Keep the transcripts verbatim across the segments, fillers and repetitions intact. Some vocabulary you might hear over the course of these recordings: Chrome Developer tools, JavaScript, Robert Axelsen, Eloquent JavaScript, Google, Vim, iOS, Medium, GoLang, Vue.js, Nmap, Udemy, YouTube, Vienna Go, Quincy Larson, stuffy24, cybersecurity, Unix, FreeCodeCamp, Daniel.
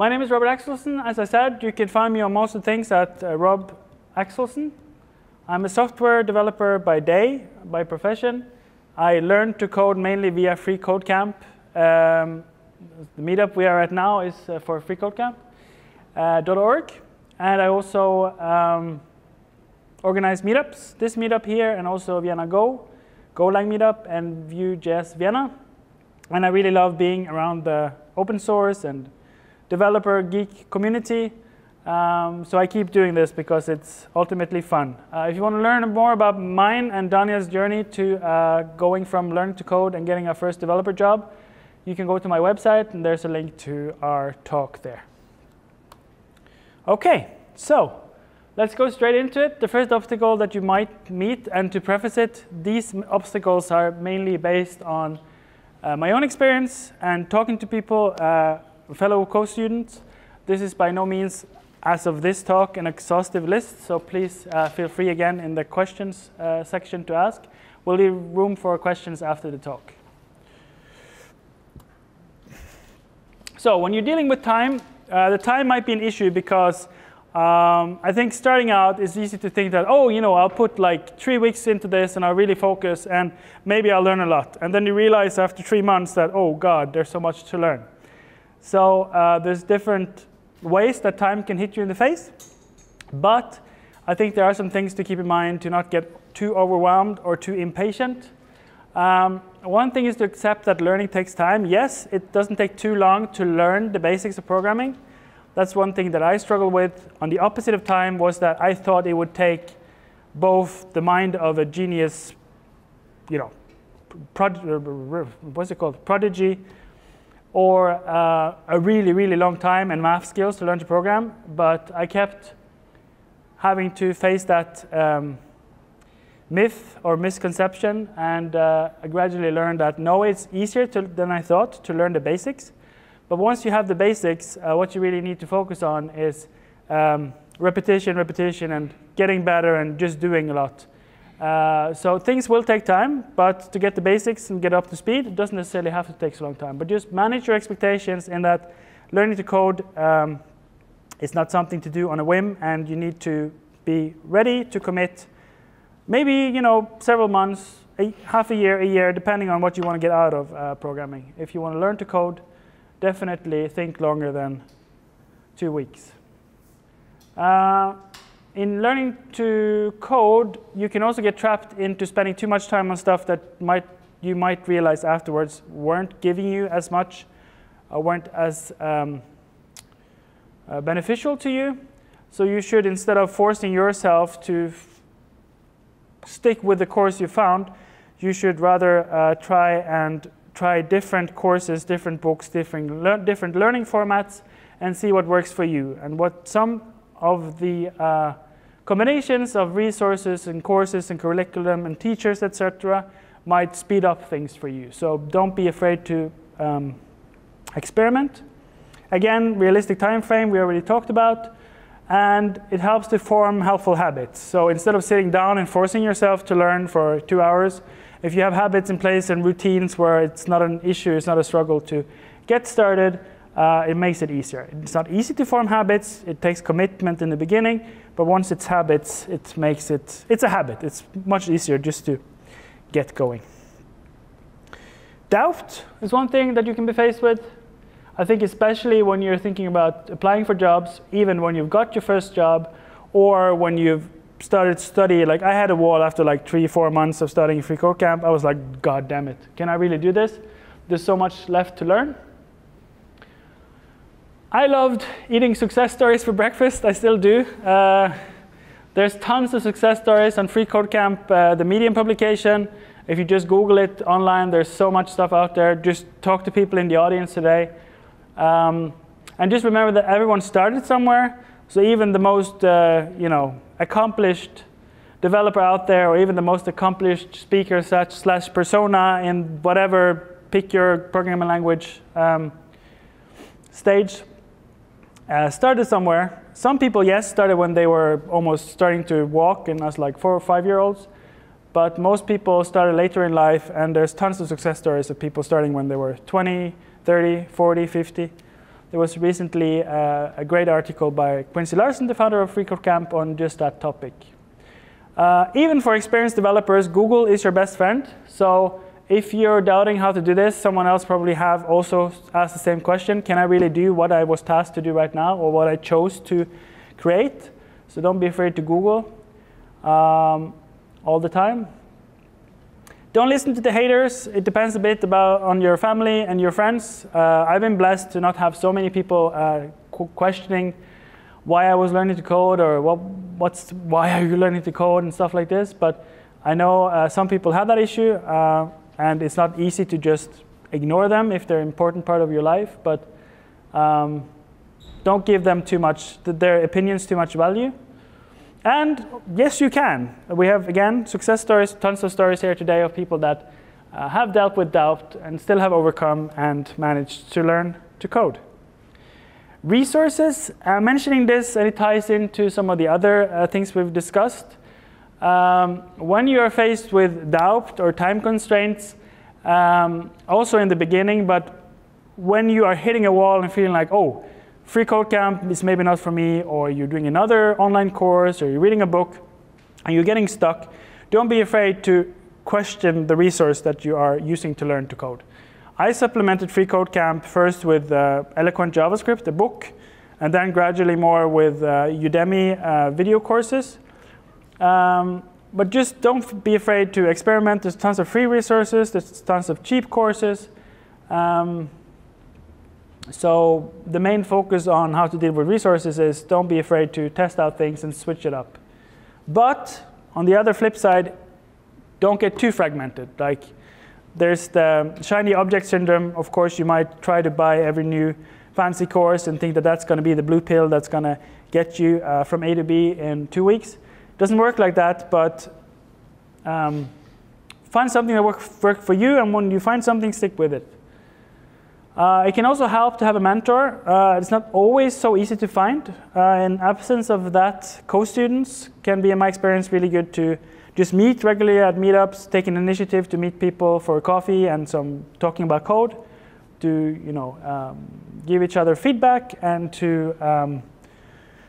My name is Robert Axelsen. As I said, you can find me on most of the things at uh, Rob Axelsen. I'm a software developer by day, by profession. I learned to code mainly via FreeCodeCamp. Um, the meetup we are at now is uh, for free code camp dot org. Uh, and I also um, organize meetups. This meetup here and also Vienna Go, GoLang meetup, and Vue.js Vienna. And I really love being around the open source and developer geek community. Um, so I keep doing this because it's ultimately fun. Uh, if you want to learn more about mine and Daniel's journey to uh, going from learning to code and getting our first developer job, you can go to my website, and there's a link to our talk there. OK, so let's go straight into it. The first obstacle that you might meet, and to preface it, these obstacles are mainly based on uh, my own experience and talking to people, uh, fellow co-students. This is by no means, as of this talk, an exhaustive list, so please uh, feel free again in the questions uh, section to ask. We'll leave room for questions after the talk. So when you're dealing with time, uh, the time might be an issue because um, I think starting out, it's easy to think that, oh, you know, I'll put like three weeks into this and I'll really focus and maybe I'll learn a lot. And then you realize after three months that, oh God, there's so much to learn. So uh, there's different ways that time can hit you in the face. But I think there are some things to keep in mind to not get too overwhelmed or too impatient. Um, one thing is to accept that learning takes time. Yes, it doesn't take too long to learn the basics of programming. That's one thing that I struggled with. On the opposite of time was that I thought it would take both the mind of a genius, you know, prod- what's it called, prodigy, or uh, a really, really long time and math skills to learn to program. But I kept having to face that um, myth or misconception. And uh, I gradually learned that, no, it's easier to, than I thought to learn the basics. But once you have the basics, uh, what you really need to focus on is um, repetition, repetition, and getting better and just doing a lot. Uh, so things will take time, but to get the basics and get up to speed, it doesn't necessarily have to take so long time. But just manage your expectations in that learning to code um, is not something to do on a whim, and you need to be ready to commit maybe, you know, several months, a, half a year, a year, depending on what you want to get out of uh, programming. If you want to learn to code, definitely think longer than two weeks. Uh, In learning to code, you can also get trapped into spending too much time on stuff that might, you might realize afterwards weren't giving you as much, or weren't as um, uh, beneficial to you. So you should, instead of forcing yourself to f stick with the course you found, you should rather uh, try and try different courses, different books, different, lear different learning formats, and see what works for you. And what some of the uh, combinations of resources and courses and curriculum and teachers, et cetera, might speed up things for you. So don't be afraid to um, experiment. Again, realistic time frame we already talked about, and it helps to form helpful habits. So instead of sitting down and forcing yourself to learn for two hours, if you have habits in place and routines where it's not an issue, it's not a struggle to get started, Uh, it makes it easier. It's not easy to form habits. It takes commitment in the beginning, but once it's habits, it makes it, it's a habit. It's much easier just to get going. Doubt is one thing that you can be faced with. I think especially when you're thinking about applying for jobs, even when you've got your first job, or when you've started study. Like I had a wall after like three, four months of studying FreeCodeCamp. I was like, God damn it, can I really do this? There's so much left to learn. I loved eating success stories for breakfast. I still do. Uh, there's tons of success stories on FreeCodeCamp, uh, the Medium publication. If you just Google it online, there's so much stuff out there. Just talk to people in the audience today. Um, and just remember that everyone started somewhere. So even the most uh, you know, accomplished developer out there, or even the most accomplished speaker such slash persona in whatever, pick your programming language um, stage, Uh, started somewhere. Some people, yes, started when they were almost starting to walk, and as like four or five year olds. But most people started later in life, and there's tons of success stories of people starting when they were twenty, thirty, forty, fifty. There was recently uh, a great article by Quincy Larson, the founder of FreeCodeCamp, on just that topic. Uh, even for experienced developers, Google is your best friend. So if you're doubting how to do this, someone else probably have also asked the same question. Can I really do what I was tasked to do right now, or what I chose to create? So don't be afraid to Google um, all the time. Don't listen to the haters. It depends a bit about on your family and your friends. Uh, I've been blessed to not have so many people uh, questioning why I was learning to code, or what, what's, why are you learning to code and stuff like this. But I know uh, some people have that issue, uh, and it's not easy to just ignore them if they're an important part of your life. But um, don't give them too much, their opinions too much value. And yes, you can. We have, again, success stories, tons of stories here today of people that uh, have dealt with doubt and still have overcome and managed to learn to code. Resources, uh, mentioning this, and it ties into some of the other uh, things we've discussed. Um, when you are faced with doubt or time constraints, um, also in the beginning, but when you are hitting a wall and feeling like, oh, FreeCodeCamp is maybe not for me, or you're doing another online course, or you're reading a book, and you're getting stuck, don't be afraid to question the resource that you are using to learn to code. I supplemented FreeCodeCamp first with uh, Eloquent JavaScript, a book, and then gradually more with uh, Udemy uh, video courses. Um, but just don't be afraid to experiment. There's tons of free resources. There's tons of cheap courses. Um, So the main focus on how to deal with resources is don't be afraid to test out things and switch it up. But on the other flip side, don't get too fragmented. Like, there's the shiny object syndrome. Of course, you might try to buy every new fancy course and think that that's going to be the blue pill that's going to get you uh, from A to B in two weeks. It doesn't work like that, but um, find something that works work for you, and when you find something, stick with it. Uh, it can also help to have a mentor. Uh, it's not always so easy to find. Uh, in absence of that, co-students can be, in my experience, really good to just meet regularly at meetups, take an initiative to meet people for coffee and some talking about code, to you know, um, give each other feedback, and to um,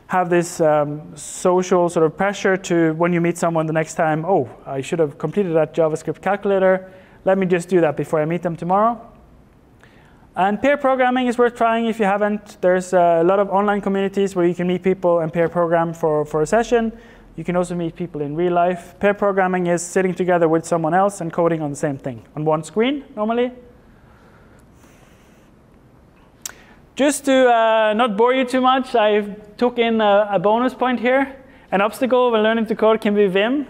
have this um, social sort of pressure to, when you meet someone the next time, oh, I should have completed that JavaScript calculator. Let me just do that before I meet them tomorrow. And pair programming is worth trying if you haven't. There's a lot of online communities where you can meet people and pair program for, for a session. You can also meet people in real life. Pair programming is sitting together with someone else and coding on the same thing, on one screen, normally. Just to uh, not bore you too much, I took in a, a bonus point here. An obstacle when learning to code can be Vim.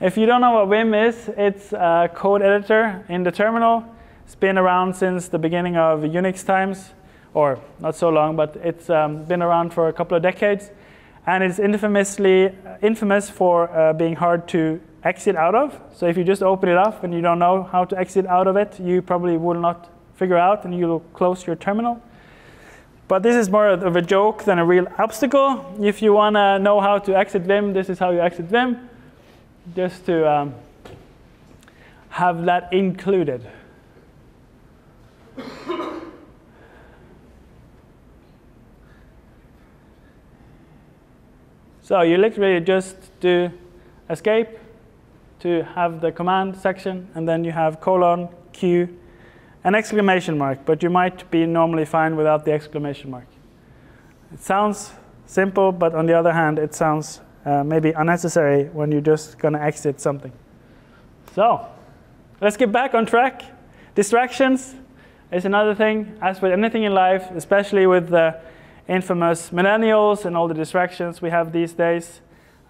If you don't know what Vim is, it's a code editor in the terminal. It's been around since the beginning of Unix times, or not so long, but it's um, been around for a couple of decades. And it's infamously infamous for uh, being hard to exit out of. So if you just open it up and you don't know how to exit out of it, you probably will not figure out, and you'll close your terminal. But this is more of a joke than a real obstacle. If you want to know how to exit Vim, this is how you exit Vim, just to um, have that included. So you literally just do escape to have the command section, and then you have colon, Q, and exclamation mark. But you might be normally fine without the exclamation mark. It sounds simple, but on the other hand, it sounds uh, maybe unnecessary when you're just going to exit something. So let's get back on track. Distractions is another thing. As with anything in life, especially with the infamous millennials and all the distractions we have these days,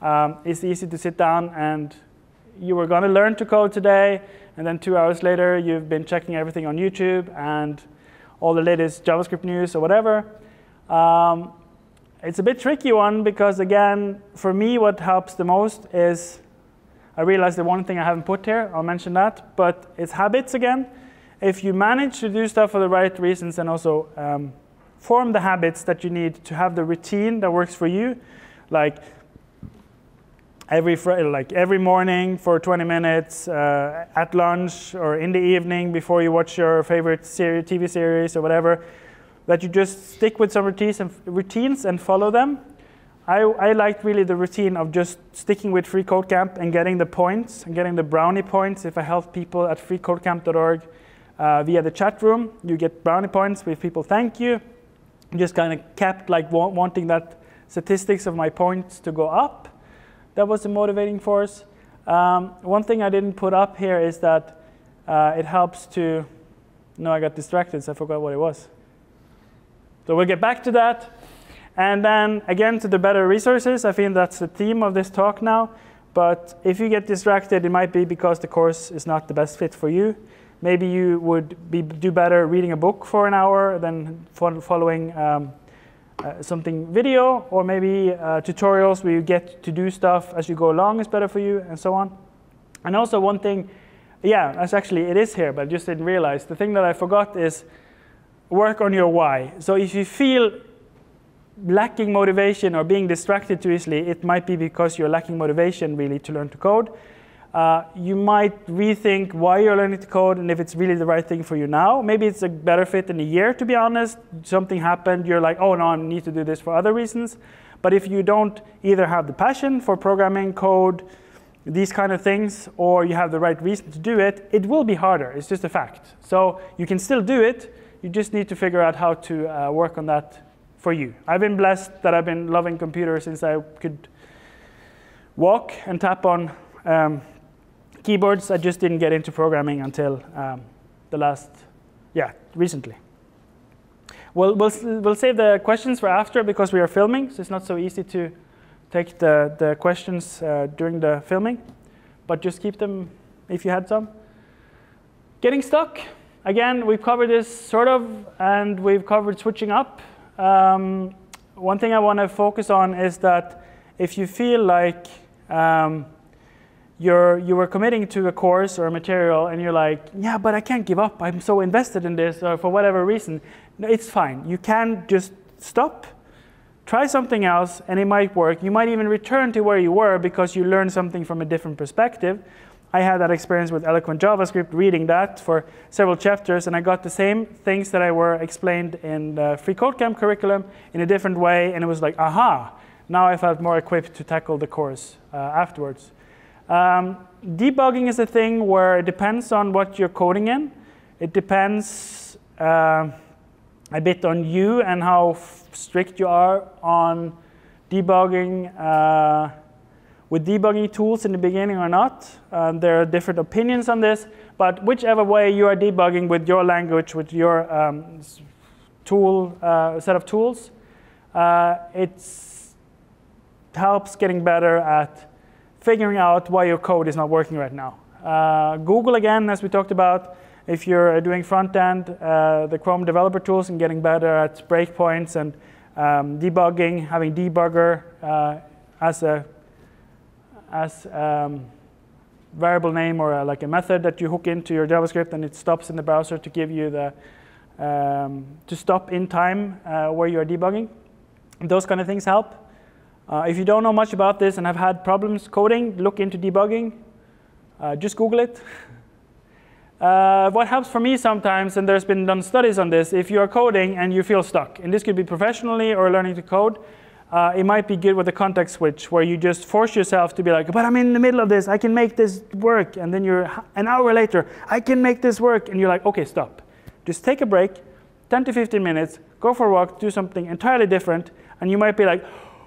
um, it's easy to sit down and you were going to learn to code today, and then two hours later you've been checking everything on YouTube and all the latest JavaScript news or whatever. Um, it's a bit tricky one, because again, for me, what helps the most is, I realized the one thing I haven't put here, I'll mention that, but it's habits again. If you manage to do stuff for the right reasons, and also um, form the habits that you need to have the routine that works for you, like every like every morning for twenty minutes, uh, at lunch, or in the evening before you watch your favorite series, T V series or whatever. that you just stick with some routines and, routines and follow them. I, I liked really the routine of just sticking with FreeCodeCamp and getting the points and getting the brownie points. If I help people at free code camp dot org uh, via the chat room, you get brownie points with people thank you. I just kind of kept like wa wanting that statistics of my points to go up. That was a motivating force. Um, one thing I didn't put up here is that uh, it helps to, no, I got distracted, so I forgot what it was. So we'll get back to that. And then again, to the better resources. I think that's the theme of this talk now. But if you get distracted, it might be because the course is not the best fit for you. Maybe you would be, do better reading a book for an hour than following um, uh, something video, or maybe uh, tutorials where you get to do stuff as you go along is better for you, and so on. And also one thing, yeah, that's actually, it is here, but I just didn't realize. The thing that I forgot is work on your why. So if you feel lacking motivation or being distracted too easily, it might be because you're lacking motivation really to learn to code. Uh, you might rethink why you're learning to code and if it's really the right thing for you now. Maybe it's a better fit in a year, to be honest. Something happened, you're like, oh no, I need to do this for other reasons. But if you don't either have the passion for programming, code, these kind of things, or you have the right reason to do it, it will be harder. It's just a fact. So you can still do it. You just need to figure out how to uh, work on that for you. I've been blessed that I've been loving computers since I could walk and tap on um, keyboards. I just didn't get into programming until um, the last, yeah, recently. We'll, we'll, we'll save the questions for after because we are filming, so it's not so easy to take the, the questions uh, during the filming, but just keep them if you had some. Getting stuck. Again, we've covered this sort of, and we've covered switching up. Um, one thing I want to focus on is that if you feel like um, you're, you were committing to a course or a material and you're like, yeah, but I can't give up, I'm so invested in this, or for whatever reason, no, it's fine. You can just stop, try something else, and it might work. You might even return to where you were because you learned something from a different perspective. I had that experience with Eloquent JavaScript, reading that for several chapters, and I got the same things that I were explained in the FreeCodeCamp curriculum in a different way, and it was like, aha, now I felt more equipped to tackle the course uh, afterwards. Um, debugging is a thing where it depends on what you're coding in. It depends uh, a bit on you and how f strict you are on debugging. Uh, with debugging tools in the beginning or not. Um, there are different opinions on this, but whichever way you are debugging with your language, with your um, tool, uh, set of tools, uh, it helps getting better at figuring out why your code is not working right now. Uh, Google, again, as we talked about, if you're doing front-end, uh, the Chrome Developer tools, and getting better at breakpoints and um, debugging, having debugger uh, as a as um, variable name or a, like a method that you hook into your JavaScript and it stops in the browser to give you the, um, to stop in time uh, where you are debugging. Those kind of things help. Uh, if you don't know much about this and have had problems coding, look into debugging. Uh, just Google it. Uh, what helps for me sometimes, and there's been done studies on this, if you are coding and you feel stuck, and this could be professionally or learning to code, Uh, it might be good with a context switch where you just force yourself to be like, but I'm in the middle of this, I can make this work. And then you're an hour later, I can make this work. And you're like, okay, stop. Just take a break, ten to fifteen minutes, go for a walk, do something entirely different. And you might be like,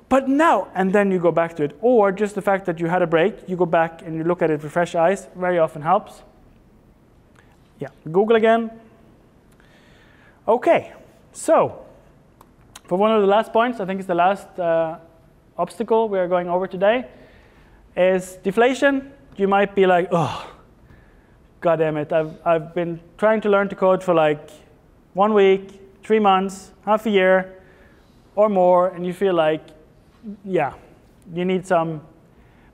but now, and then you go back to it. Or just the fact that you had a break, you go back and you look at it with fresh eyes, very often helps. Yeah, Google again. Okay, so. For one of the last points, I think it's the last uh, obstacle we are going over today, is deflation. You might be like, oh, God damn it. I've, I've been trying to learn to code for like one week, three months, half a year, or more, and you feel like, yeah, you need some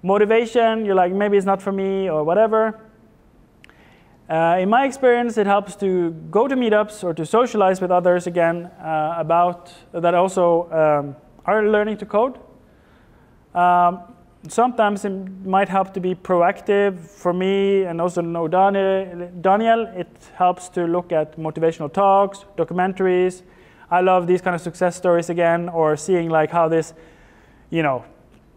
motivation. You're like, maybe it's not for me or whatever. Uh, in my experience, it helps to go to meetups or to socialize with others again uh, about that also um, are learning to code. Um, sometimes it might help to be proactive. For me, and also know Daniel, Daniel, it helps to look at motivational talks, documentaries. I love these kind of success stories again, or seeing like how this, you know,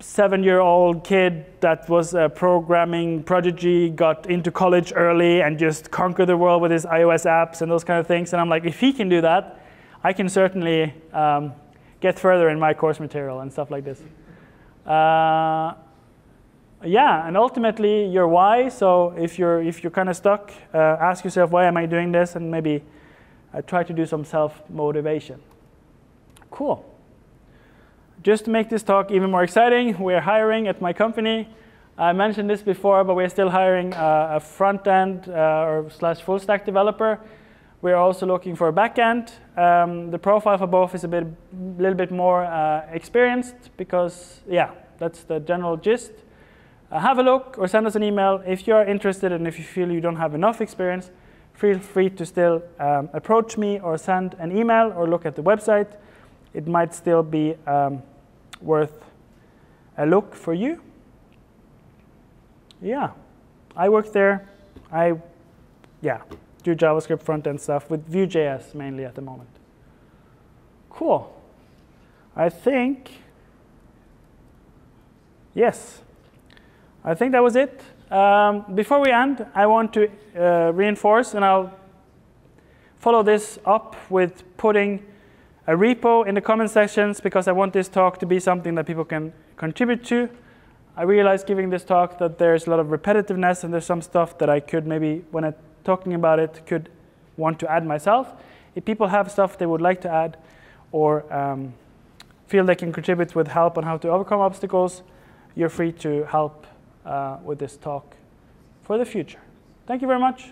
seven-year-old kid that was a programming prodigy got into college early and just conquered the world with his iOS apps and those kind of things. And I'm like, if he can do that, I can certainly um, get further in my course material and stuff like this. Uh, yeah, and ultimately your why. So if you're if you're kind of stuck, uh, ask yourself, why am I doing this? And maybe uh, try to do some self-motivation. Cool. Just to make this talk even more exciting, we're hiring at my company. I mentioned this before, but we're still hiring a, a front-end uh, or slash full-stack developer. We're also looking for a back-end. Um, the profile for both is a bit, little bit more uh, experienced because, yeah, that's the general gist. Uh, have a look or send us an email. If you're interested and if you feel you don't have enough experience, feel free to still um, approach me or send an email or look at the website. It might still be um, worth a look for you. Yeah, I work there. I, yeah, do JavaScript front-end stuff with Vue.js mainly at the moment. Cool. I think, yes, I think that was it. Um, before we end, I want to uh, reinforce, and I'll follow this up with putting a repo in the comment sections, because I want this talk to be something that people can contribute to. I realized giving this talk that there's a lot of repetitiveness and there's some stuff that I could maybe, when I'm talking about it, could want to add myself. If people have stuff they would like to add or um, feel they can contribute with help on how to overcome obstacles, you're free to help uh, with this talk for the future. Thank you very much.